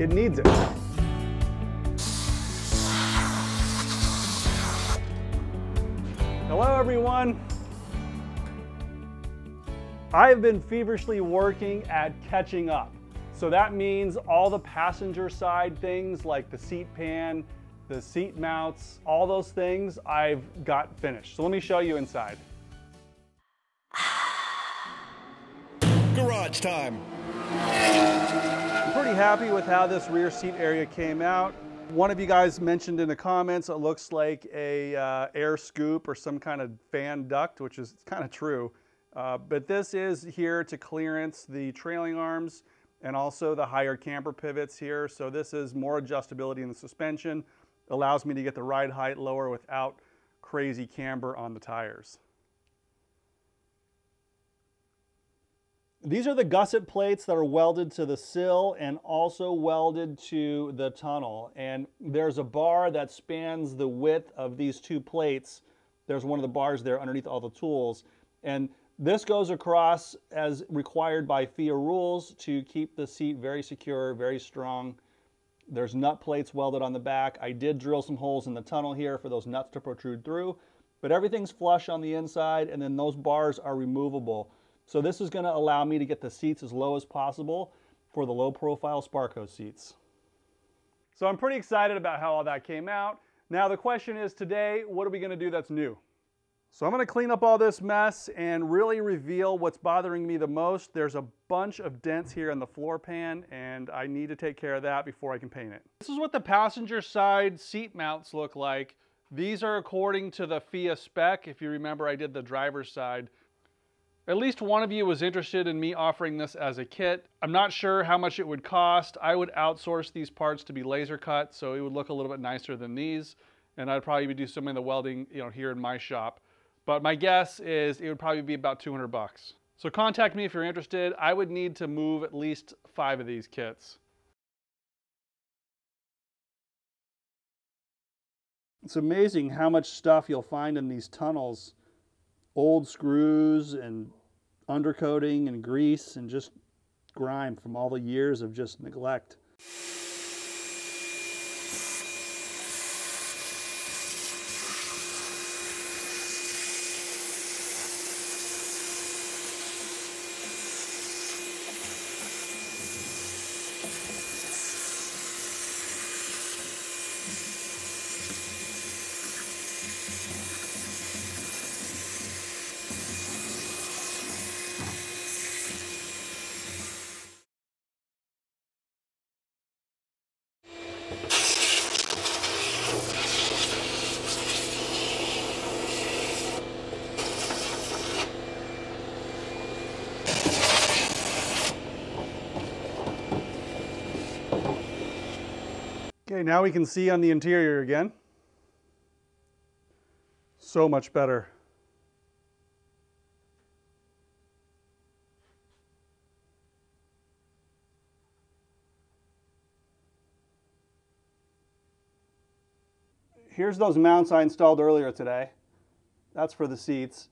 it needs it. Hello everyone. I've been feverishly working at catching up. So that means all the passenger side things like the seat pan, the seat mounts, all those things I've got finished. So let me show you inside. Garage time. I'm pretty happy with how this rear seat area came out. One of you guys mentioned in the comments it looks like a air scoop or some kind of fan duct, which is kind of true. But this is here to clearance the trailing arms and also the higher camber pivots here. So this is more adjustability in the suspension. Allows me to get the ride height lower without crazy camber on the tires. These are the gusset plates that are welded to the sill and also welded to the tunnel. And there's a bar that spans the width of these two plates. There's one of the bars there underneath all the tools. And this goes across as required by FIA rules to keep the seat very secure, very strong. There's nut plates welded on the back. I did drill some holes in the tunnel here for those nuts to protrude through, but everything's flush on the inside, and then those bars are removable. So this is going to allow me to get the seats as low as possible for the low profile Sparco seats. So I'm pretty excited about how all that came out. Now the question is today, what are we going to do that's new? So I'm going to clean up all this mess and really reveal what's bothering me the most. There's a bunch of dents here in the floor pan, and I need to take care of that before I can paint it. This is what the passenger side seat mounts look like. These are according to the FIA spec. If you remember, I did the driver's side. At least one of you was interested in me offering this as a kit. I'm not sure how much it would cost. I would outsource these parts to be laser cut, so it would look a little bit nicer than these. And I'd probably do some of the welding, you know, here in my shop. But my guess is it would probably be about 200 bucks. So contact me if you're interested. I would need to move at least 5 of these kits. It's amazing how much stuff you'll find in these tunnels. Old screws and undercoating and grease and just grime from all the years of just neglect. Okay, now we can see on the interior again. So much better. Here's those mounts I installed earlier today. That's for the seats.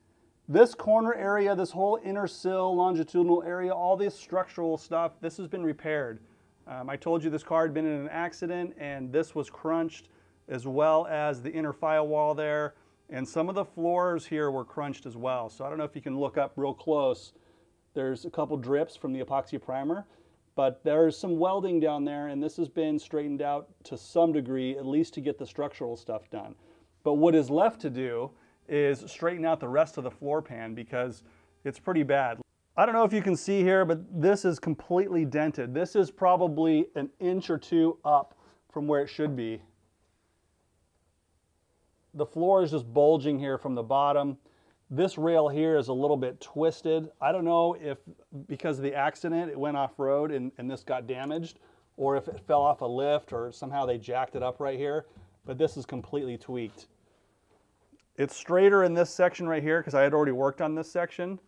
This corner area, this whole inner sill, longitudinal area, all this structural stuff, this has been repaired. I told you this car had been in an accident, and this was crunched, as well as the inner firewall there, and some of the floors here were crunched as well. So I don't know if you can look up real close. There's a couple drips from the epoxy primer, but there's some welding down there, and this has been straightened out to some degree, at least to get the structural stuff done. But what is left to do is straighten out the rest of the floor pan, because it's pretty bad. I don't know if you can see here, but this is completely dented. This is probably an inch or two up from where it should be. The floor is just bulging here from the bottom. This rail here is a little bit twisted. I don't know if because of the accident it went off-road and this got damaged, or if it fell off a lift or somehow they jacked it up right here, but this is completely tweaked. It's straighter in this section right here because I had already worked on this section.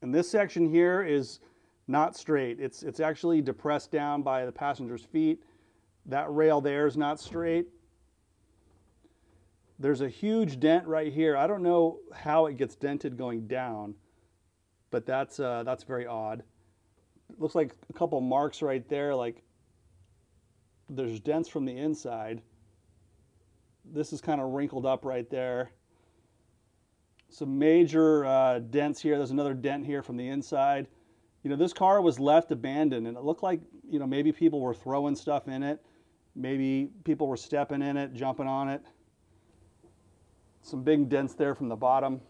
And this section here is not straight. It's actually depressed down by the passenger's feet. That rail there is not straight. There's a huge dent right here. I don't know how it gets dented going down, but that's very odd. It looks like a couple marks right there, like There's dents from the inside. This is kind of wrinkled up right there. Some major dents here. There's another dent here from the inside. You know, this car was left abandoned, and it looked like, you know, maybe people were throwing stuff in it. Maybe people were stepping in it, jumping on it. Some big dents there from the bottom.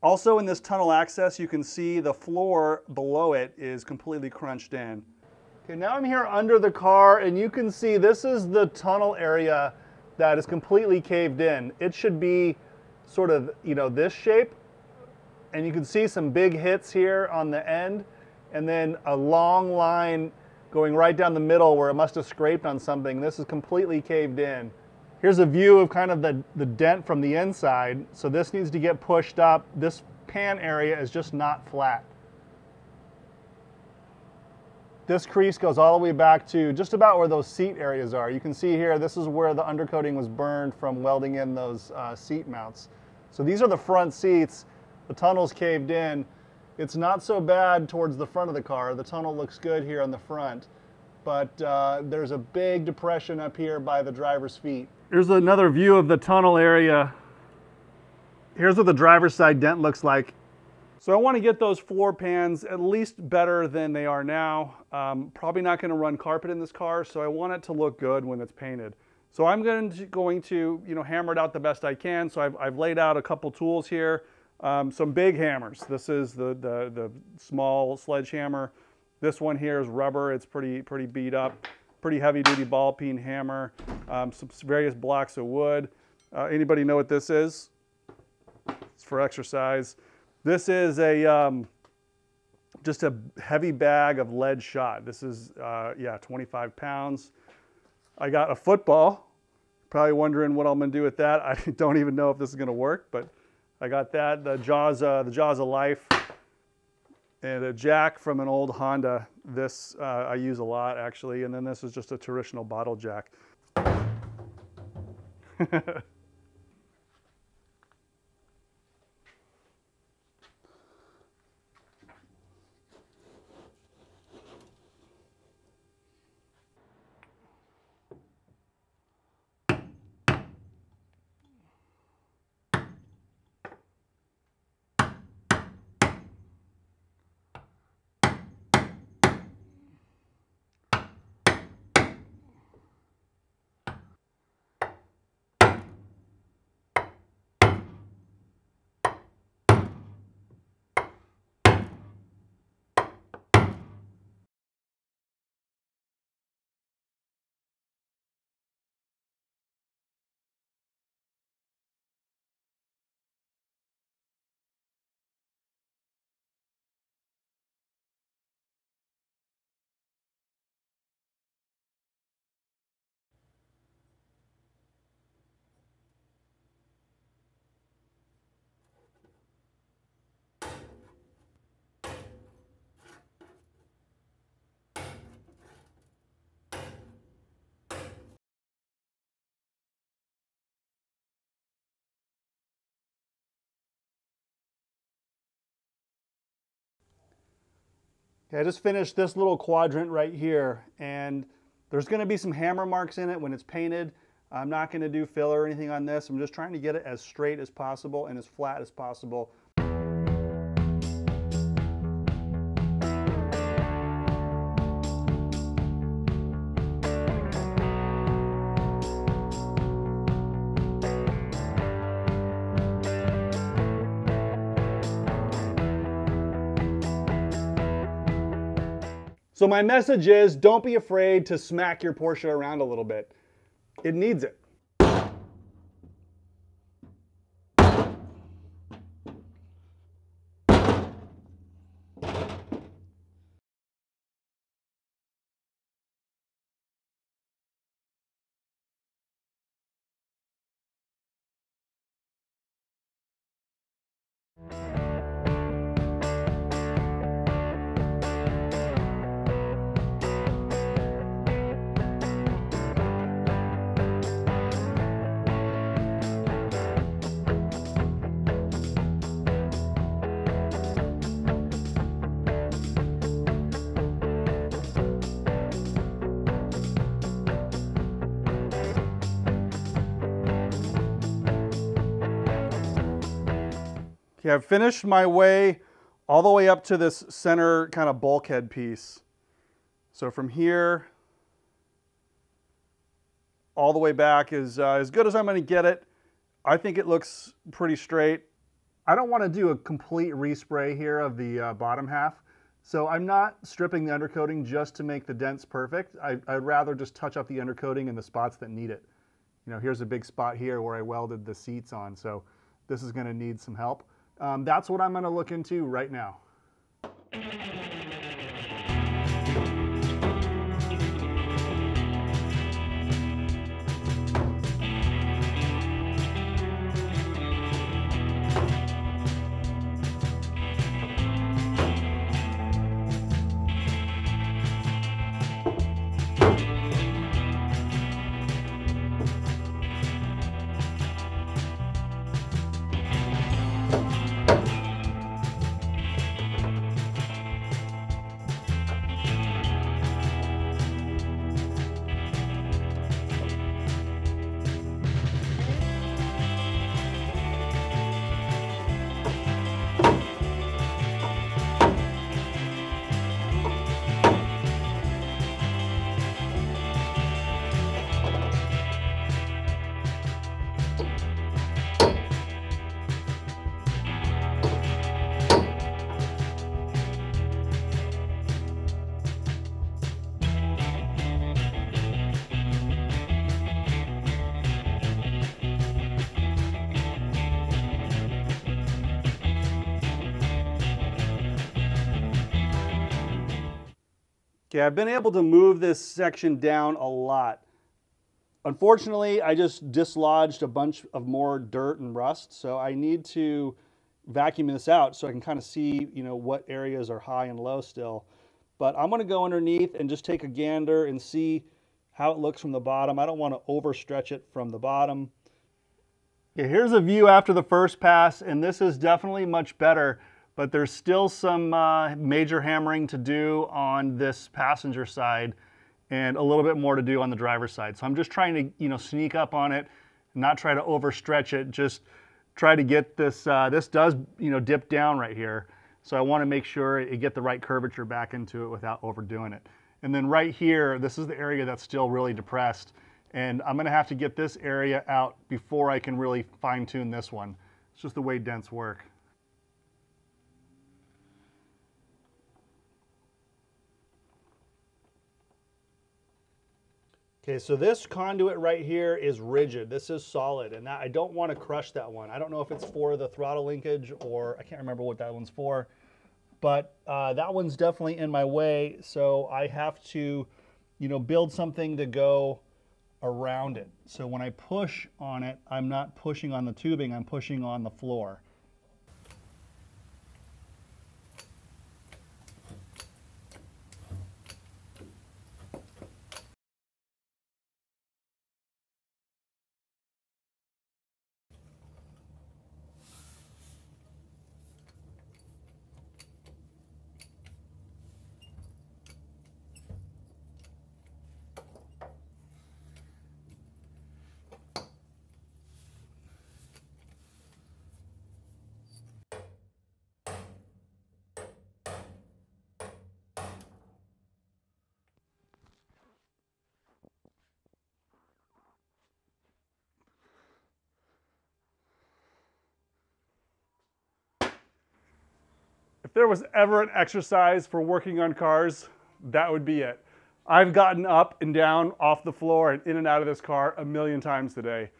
Also in this tunnel access, you can see the floor below it is completely crunched in. Okay, now I'm here under the car, and you can see this is the tunnel area that is completely caved in. It should be sort of, you know, this shape, and you can see some big hits here on the end, and then a long line going right down the middle where it must have scraped on something. This is completely caved in. Here's a view of kind of the dent from the inside. So this needs to get pushed up. This pan area is just not flat. This crease goes all the way back to just about where those seat areas are. You can see here, this is where the undercoating was burned from welding in those seat mounts. So these are the front seats. The tunnel's caved in. It's not so bad towards the front of the car. The tunnel looks good here on the front, but there's a big depression up here by the driver's feet. Here's another view of the tunnel area. Here's what the driver's side dent looks like. So I want to get those floor pans at least better than they are now. Probably not going to run carpet in this car, so I want it to look good when it's painted. So I'm going to you know, hammer it out the best I can. So I've laid out a couple tools here. Some big hammers. This is the small sledgehammer. This one here is rubber. It's pretty beat up. Pretty heavy duty ball peen hammer. Some various blocks of wood. Anybody know what this is? It's for exercise. This is a just a heavy bag of lead shot. This is 25 pounds. I got a football. Probably wondering what I'm gonna do with that. I don't even know if this is gonna work, but I got that, the jaws of life, and a jack from an old Honda. This I use a lot, actually, and then this is just a traditional bottle jack. Okay, I just finished this little quadrant right here, and there's going to be some hammer marks in it when it's painted. I'm not going to do filler or anything on this. I'm just trying to get it as straight as possible and as flat as possible. So my message is, don't be afraid to smack your Porsche around a little bit. It needs it. Okay, I've finished my way all the way up to this center kind of bulkhead piece. So from here all the way back is as good as I'm going to get it. I think it looks pretty straight. I don't want to do a complete respray here of the bottom half. So I'm not stripping the undercoating just to make the dents perfect. I'd rather just touch up the undercoating in the spots that need it. You know, here's a big spot here where I welded the seats on, so this is going to need some help. That's what I'm going to look into right now. Okay, I've been able to move this section down a lot. Unfortunately, I just dislodged a bunch of more dirt and rust, so I need to vacuum this out so I can kind of see, you know, what areas are high and low still. But I'm going to go underneath and just take a gander and see how it looks from the bottom. I don't want to overstretch it from the bottom. Okay, here's a view after the first pass, and this is definitely much better. But there's still some major hammering to do on this passenger side and a little bit more to do on the driver's side. So I'm just trying to, you know, sneak up on it, not try to overstretch it, just try to get this, this does, you know, dip down right here. So I want to make sure it get the right curvature back into it without overdoing it. And then right here, this is the area that's still really depressed. And I'm going to have to get this area out before I can really fine tune this one. It's just the way dents work. Okay, so this conduit right here is rigid. This is solid, and that, I don't want to crush that one. I don't know if it's for the throttle linkage or I can't remember what that one's for, but that one's definitely in my way, so I have to, you know, build something to go around it. So when I push on it, I'm not pushing on the tubing, I'm pushing on the floor. If there was ever an exercise for working on cars, that would be it. I've gotten up and down off the floor and in and out of this car a million times today.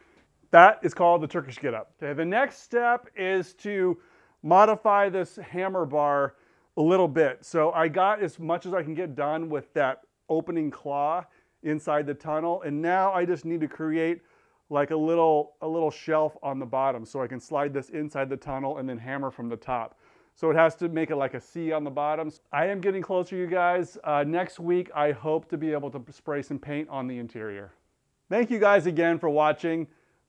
That is called the Turkish get up. Okay, the next step is to modify this hammer bar a little bit. So I got as much as I can get done with that opening claw inside the tunnel, and now I just need to create like a little shelf on the bottom so I can slide this inside the tunnel and then hammer from the top. So it has to make it like a C on the bottom. I am getting closer, you guys. Next week, I hope to be able to spray some paint on the interior. Thank you guys again for watching.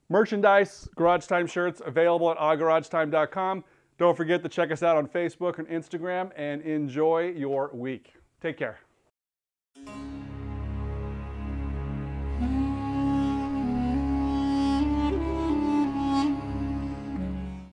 Merchandise, Garage Time shirts, available at ahhgaragetime.com. Don't forget to check us out on Facebook and Instagram, and enjoy your week. Take care.